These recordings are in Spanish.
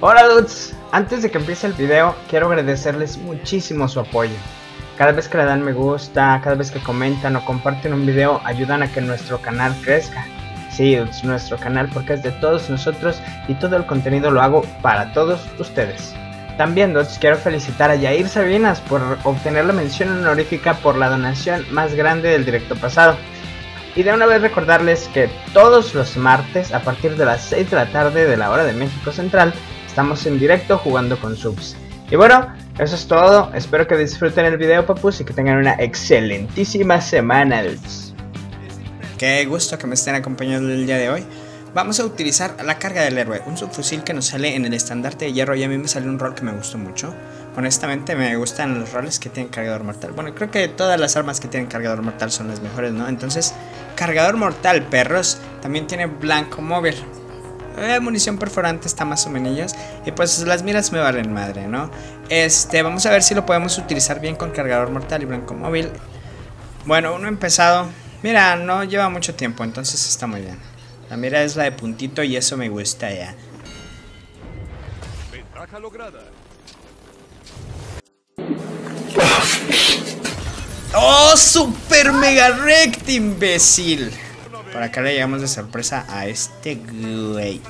Hola dudes, antes de que empiece el video quiero agradecerles muchísimo su apoyo. Cada vez que le dan me gusta, cada vez que comentan o comparten un video ayudan a que nuestro canal crezca. Sí dudes, nuestro canal porque es de todos nosotros y todo el contenido lo hago para todos ustedes. También dudes, quiero felicitar a Yair Sabinas por obtener la mención honorífica por la donación más grande del directo pasado. Y de una vez recordarles que todos los martes a partir de las 6 de la tarde de la hora de México Central estamos en directo jugando con subs. Y bueno, eso es todo. Espero que disfruten el video, papus, y que tengan una excelentísima semana. Qué gusto que me estén acompañando el día de hoy. Vamos a utilizar la carga del héroe, un subfusil que nos sale en el estandarte de hierro, y a mí me salió un rol que me gustó mucho. Honestamente me gustan los roles que tienen cargador mortal. Bueno, creo que todas las armas que tienen cargador mortal son las mejores, ¿no? Entonces, cargador mortal, perros. También tiene blanco móvil, munición perforante está más o menos. Y pues las miras me valen madre, ¿no? Vamos a ver si lo podemos utilizar bien con cargador mortal y blanco móvil. Bueno, uno empezado. Mira, no lleva mucho tiempo, entonces está muy bien. La mira es la de puntito y eso me gusta ya. Ventaja lograda. ¡Oh, super mega recta, imbécil! Por acá le llegamos de sorpresa a este güey.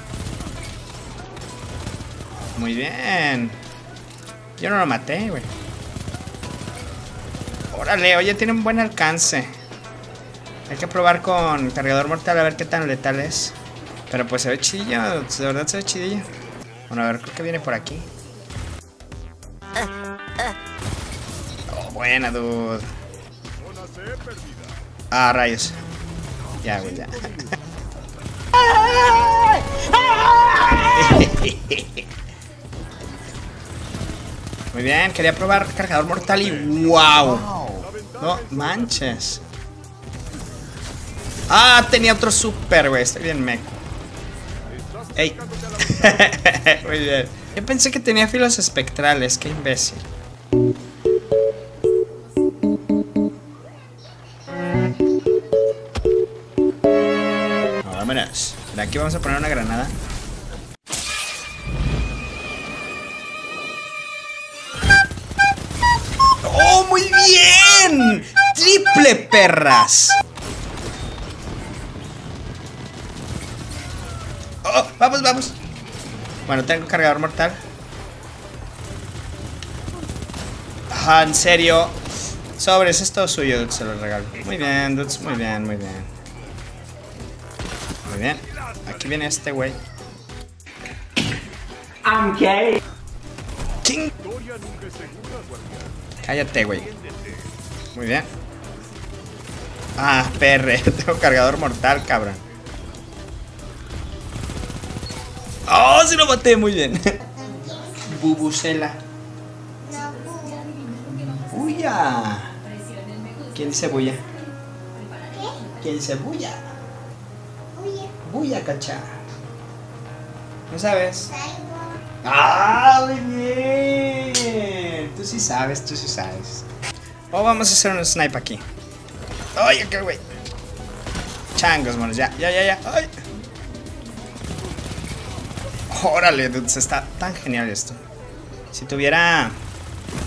Muy bien. Yo no lo maté, güey. Órale, oye, tiene un buen alcance. Hay que probar con cargador mortal a ver qué tan letal es. Pero pues se ve chidillo, de verdad se ve chidillo. Bueno, a ver, creo que viene por aquí. Oh, buena, dude. Ah, rayos. Ya, güey, ya. Muy bien, quería probar cargador mortal y wow. No manches. Ah, tenía otro super, güey. Estoy bien meco. Ey. Muy bien. Yo pensé que tenía filos espectrales, qué imbécil. Aquí vamos a poner una granada. ¡Oh, muy bien! ¡Triple, perras! ¡Oh, vamos, vamos! Bueno, tengo cargador mortal. Ah, en serio. Sobres, es todo suyo, dudes, se lo regalo. Muy bien, dudes, muy bien, muy bien. Muy bien. Aquí viene este güey. I'm gay. Ching. Cállate, güey. Muy bien. Ah, perre. Tengo cargador mortal, cabrón. Oh, sí lo maté, muy bien. Bubucela. Bulla. ¿Quién dice bulla? ¿Quién dice bulla? Uy, a cachar. ¿No sabes? ¡Ah, muy bien! Tú sí sabes, tú sí sabes. Oh, vamos a hacer un snipe aquí. ¡Ay, qué güey! Changos, monos, ya, ya, ya, ya. ¡Ay! ¡Órale, dudes! Está tan genial esto. Si tuviera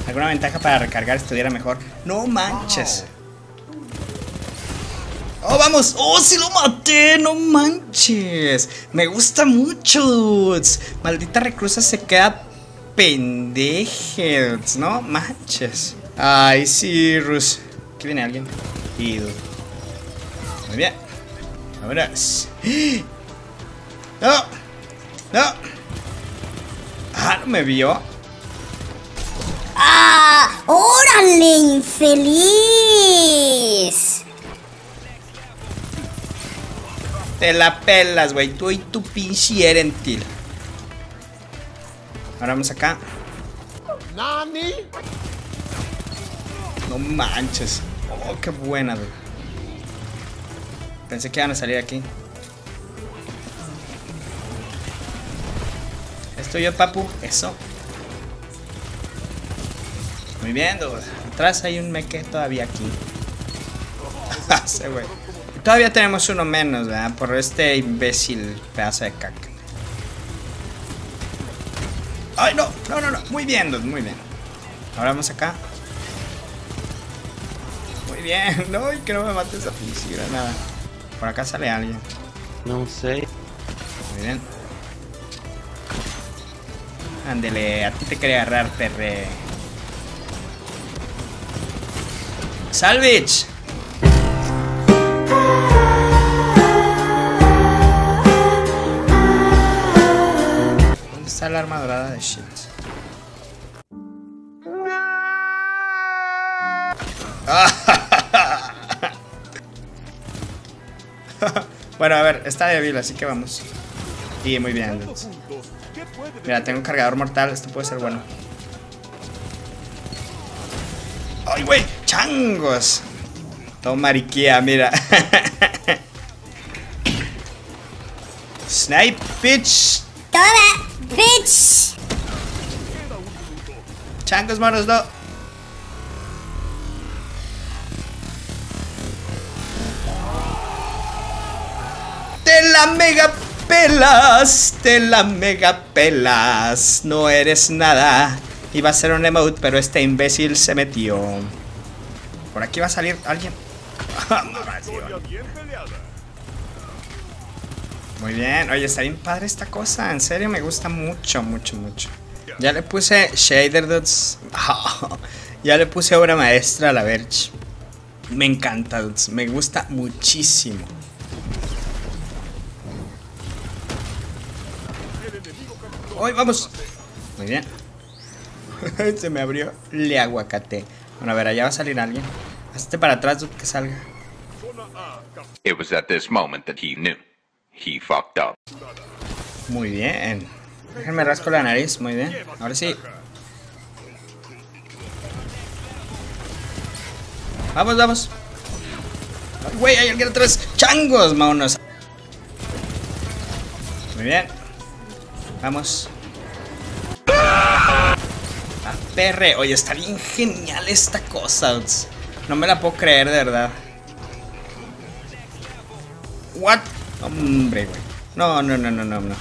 alguna ventaja para recargar, estuviera mejor. ¡No manches! Wow. ¡Oh, vamos! ¡Oh, sí lo maté! ¡No manches! ¡Me gusta mucho, dudes! Maldita reclusa se queda pendeje, dudes. ¡No manches! ¡Ay, sí, Rus! Aquí viene alguien. Y dude. Muy bien. Ahora. ¡No! ¡No! ¡Ah, no me vio! ¡Ah! ¡Órale, infeliz! Te la pelas, güey. Tú y tu pinche erentil. Ahora vamos acá. ¡Nani! No manches. Oh, qué buena, güey. Pensé que iban a salir aquí. Estoy yo, papu. Eso. Muy bien, dude. Atrás hay un meque todavía aquí. Ese güey. Todavía tenemos uno menos, ¿verdad? Por este imbécil pedazo de caca. ¡Ay, no! No, no, no. Muy bien, dude, muy bien. Ahora vamos acá. Muy bien. No, y que no me mates a física, nada. Por acá sale alguien. No sé. Muy bien. Ándele, a ti te quería agarrar, perre. ¡Salvage! Está la arma dorada de shit. Bueno, a ver, está débil, así que vamos. Y muy bien. Mira, tengo un cargador mortal, esto puede ser bueno. ¡Ay, güey! ¡Changos! Todo mariquía, mira. Snipe, bitch. Toma. ¡Bitch! ¡Changos, manos, no! ¡Te la mega pelas! ¡Te la mega pelas! No eres nada. Iba a ser un emote, pero este imbécil se metió. Por aquí va a salir alguien. Muy bien, oye, está bien padre esta cosa, en serio me gusta mucho, mucho, mucho. Ya le puse shader dudes. Oh, ya le puse obra maestra a la Verge. Me encanta, dudes, me gusta muchísimo. ¡Ay, vamos! Muy bien. Se me abrió le aguacate. Bueno, a ver, allá va a salir alguien. Hazte para atrás, dude, que salga. It was at this moment that he knew. He fucked up. Muy bien. Déjenme rasco la nariz, muy bien. Ahora sí. Vamos, vamos. Ay, güey, hay alguien atrás. ¡Changos, vámonos! Muy bien. Vamos. ¡Ah, perre! Oye, está bien genial esta cosa. No me la puedo creer, de verdad. What? Hombre, güey. No, no, no, no, no, no.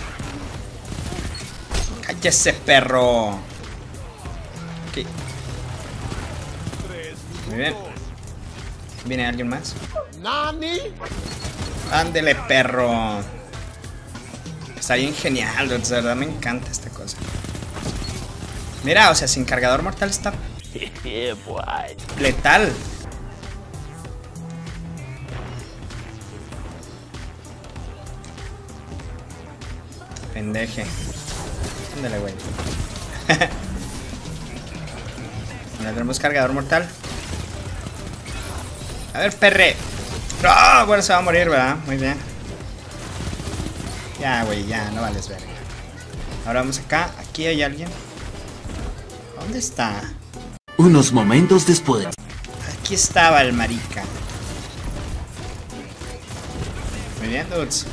¡Cállese, perro! Aquí. Muy bien. ¿Viene alguien más? ¡Nani! ¡Ándele, perro! Está bien genial, de verdad, me encanta esta cosa. Mira, o sea, sin cargador mortal está... letal. Pendeje. Ándale, güey. Bueno, tenemos cargador mortal. A ver, perre. ¡Oh! Bueno, se va a morir, ¿verdad? Muy bien. Ya, güey, ya. No vales verga. Ahora vamos acá. Aquí hay alguien. ¿Dónde está? Unos momentos después. Aquí estaba el marica. Muy bien, dudes.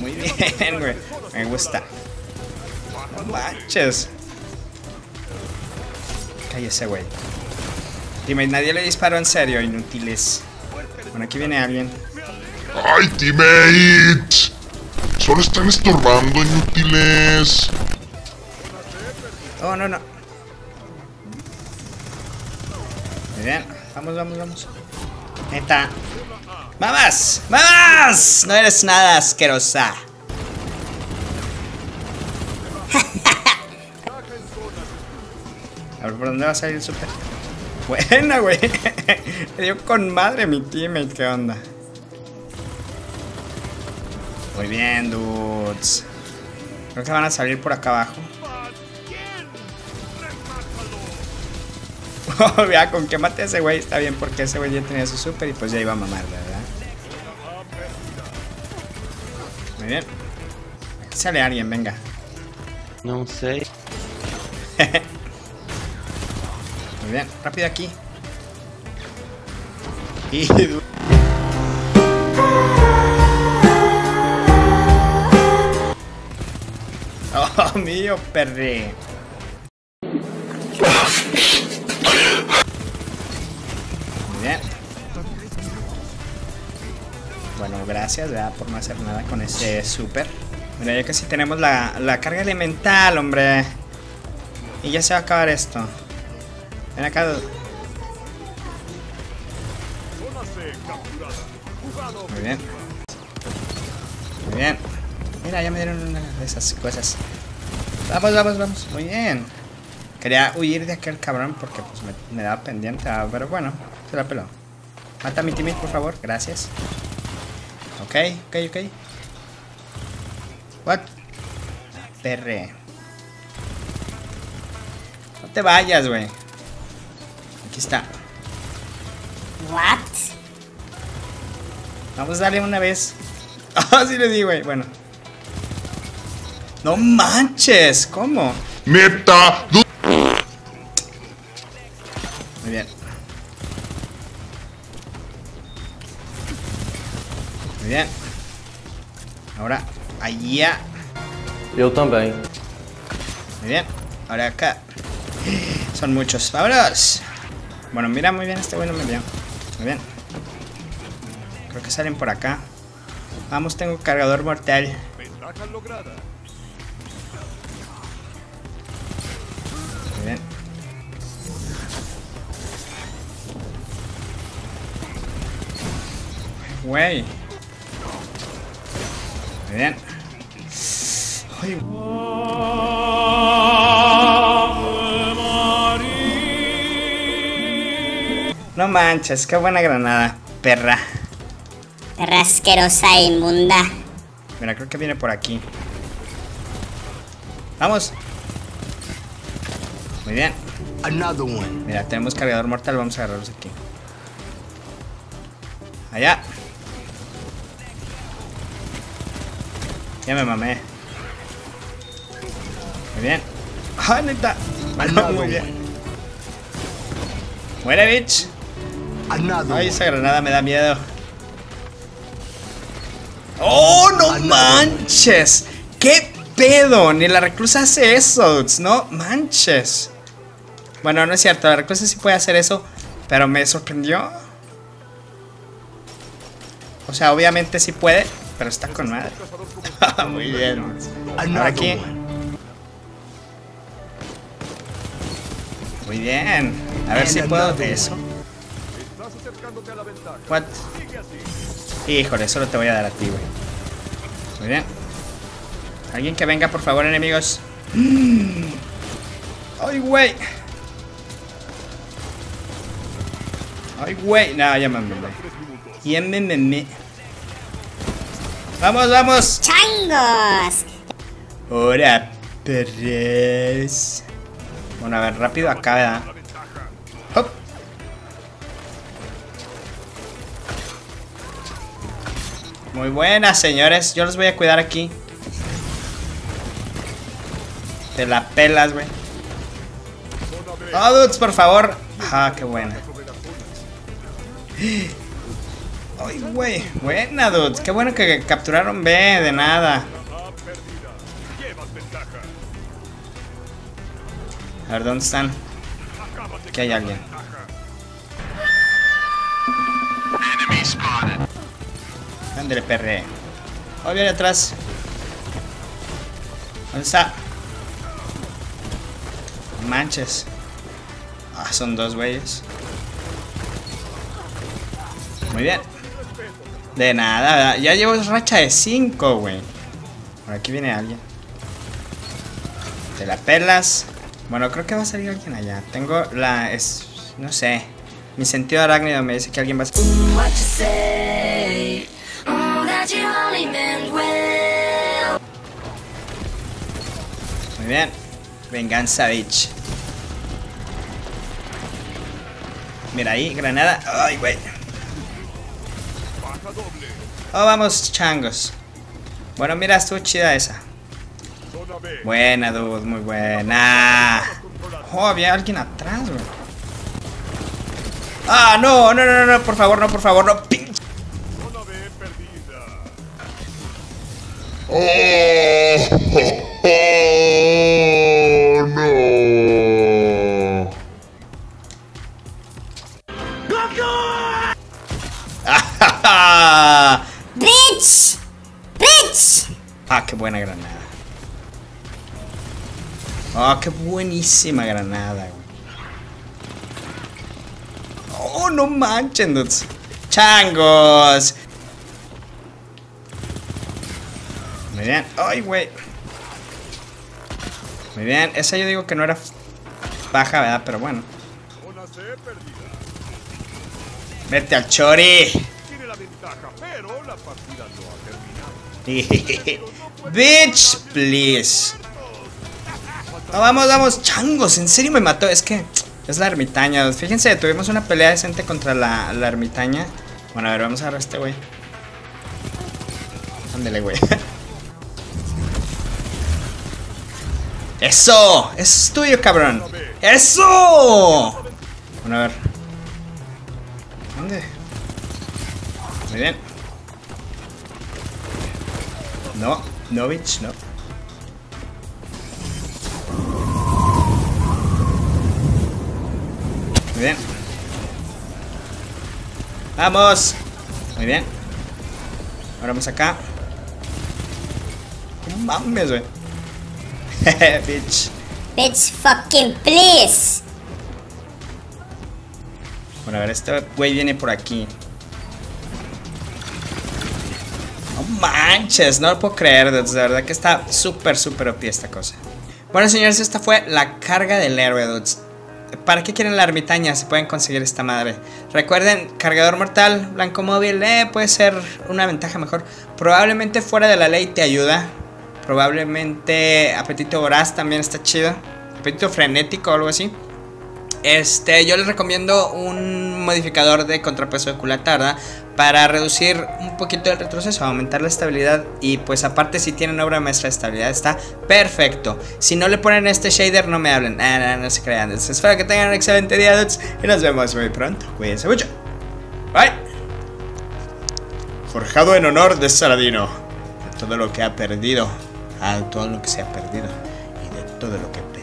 Muy bien, güey. Me gusta. No manches. Cállese, güey. Teammate, nadie le disparó, en serio, inútiles. Bueno, aquí viene alguien. ¡Ay, teammate! Solo están estorbando, inútiles. Oh, no, no. Muy bien. Vamos, vamos, vamos. Neta. ¡Mamás! ¡Mamás! No eres nada asquerosa. A ver, ¿por dónde va a salir el super? Buena, güey. Le dio con madre mi teammate, ¿qué onda? Muy bien, dudes. Creo que van a salir por acá abajo. Vea, con que mate a ese güey está bien, porque ese güey ya tenía su super y pues ya iba a mamar, ¿verdad? Muy bien. Aquí sale alguien, venga. No sé. Muy bien, rápido aquí. Y... oh, mío, perre. Bueno, gracias, ¿verdad? Por no hacer nada con ese super. Bueno, ya casi tenemos la carga elemental, hombre. Y ya se va a acabar esto. Ven acá. Muy bien. Muy bien. Mira, ya me dieron una de esas cosas. Vamos, vamos, vamos. Muy bien. Quería huir de aquel cabrón porque pues me daba pendiente. Pero bueno, se la peló. Mata a mi teammate, por favor. Gracias. Ok, ok, ok. What? Perre. No te vayas, güey. Aquí está. What? Vamos a darle una vez. Ah, sí le di, güey. Bueno. No manches. ¿Cómo? Meta. Muy bien. Muy bien. Ahora allá. Yo también. Muy bien. Ahora acá. Son muchos. ¡Vámonos! Bueno, mira, muy bien, este güey no me dio. Muy bien. Creo que salen por acá. Vamos, tengo cargador mortal. Muy bien. Güey. Muy bien. Ay, no manches, qué buena granada, perra. Perra asquerosa e inmunda. Mira, creo que viene por aquí. Vamos. Muy bien. Another one. Mira, tenemos cargador mortal, vamos a agarrarlos aquí. Allá. Ya me mamé. Muy bien. ¡Ah, neta! No, muy bien. ¡Muere, bitch! Ay, esa granada me da miedo. ¡Oh, no manches! ¡Qué pedo! Ni la reclusa hace eso, no manches. Bueno, no es cierto, la reclusa sí puede hacer eso, pero me sorprendió. O sea, obviamente sí puede, pero está con madre. Muy bien. Ahora aquí. Muy bien. A ver si puedo de eso. What? Híjole, solo te voy a dar a ti, güey. Muy bien. Alguien que venga, por favor, enemigos. ¡Ay, güey! ¡Ay, güey! No, ya me mamé. Ya me mamé. ¡Vamos, vamos! ¡Changos! ¡Hora, perres! Bueno, a ver, rápido acá, ¿verdad? ¡Hop! Muy buenas, señores. Yo los voy a cuidar aquí. Te la pelas, güey. ¡Oh, dudes, por favor! ¡Ah, qué buena! ¡Ay, güey! ¡Buena, dudes! ¡Qué bueno que capturaron B! ¡De nada! A ver, ¿dónde están? Aquí hay alguien. Ándale, perre. Oh, viene atrás. ¿Dónde está? Manches. Ah, son dos güeyes. Muy bien. De nada, ¿verdad? Ya llevo racha de 5, güey. Por aquí viene alguien. Te la pelas. Bueno, creo que va a salir alguien allá. Tengo la... no sé. Mi sentido arácnido me dice que alguien va a salir. Muy bien. Venganza, bitch. Mira ahí, granada. Ay, güey. Oh, vamos, changos. Bueno, mira, estuvo chida esa. Buena, dude, muy buena. Oh, había alguien atrás, güey. Ah, no, no, no, no, por favor, no, por favor, no, pinche. Oh, no. Ah, bitch, bitch. Ah, qué qué buena granada. Ah, qué buenísima granada, güey. Oh, no manchen, dudes. Changos. Muy bien. Ay, güey. Muy bien. Esa yo digo que no era baja, ¿verdad? Pero bueno. Vete al chori. Tiene la ventaja, pero la partida no ha terminado. Bitch, please. No, vamos, vamos. Changos, en serio me mató. Es que es la ermitaña. Fíjense, tuvimos una pelea decente contra la ermitaña. Bueno, a ver, vamos a agarrar a este güey. Ándele, güey. ¡Eso! ¡Eso es tuyo, cabrón! ¡Eso! Bueno, a ver. ¿Dónde? Muy bien. No, no, bitch, no. Muy bien. ¡Vamos! Muy bien. Ahora vamos acá. ¡No mames, güey! Bitch. Bitch fucking please. Bueno, a ver, este güey viene por aquí. No manches, no lo puedo creer. De verdad que está súper, súper OP esta cosa. Bueno, señores, esta fue la carga del héroe, dudes. ¿Para qué quieren la ermitaña? Se pueden conseguir esta madre. Recuerden, cargador mortal, blanco móvil, puede ser una ventaja mejor. Probablemente fuera de la ley te ayuda. Probablemente apetito voraz también está chido. Apetito frenético o algo así. Yo les recomiendo un modificador de contrapeso de culata, ¿verdad? Para reducir un poquito el retroceso, aumentar la estabilidad. Y pues aparte si tienen obra maestra de estabilidad está perfecto. Si no le ponen este shader no me hablen. No se crean. Espero que tengan un excelente día, dudes. Y nos vemos muy pronto. Cuídense mucho. Bye. Forjado en honor de Saladino. De todo lo que ha perdido. A todo lo que se ha perdido y de todo lo que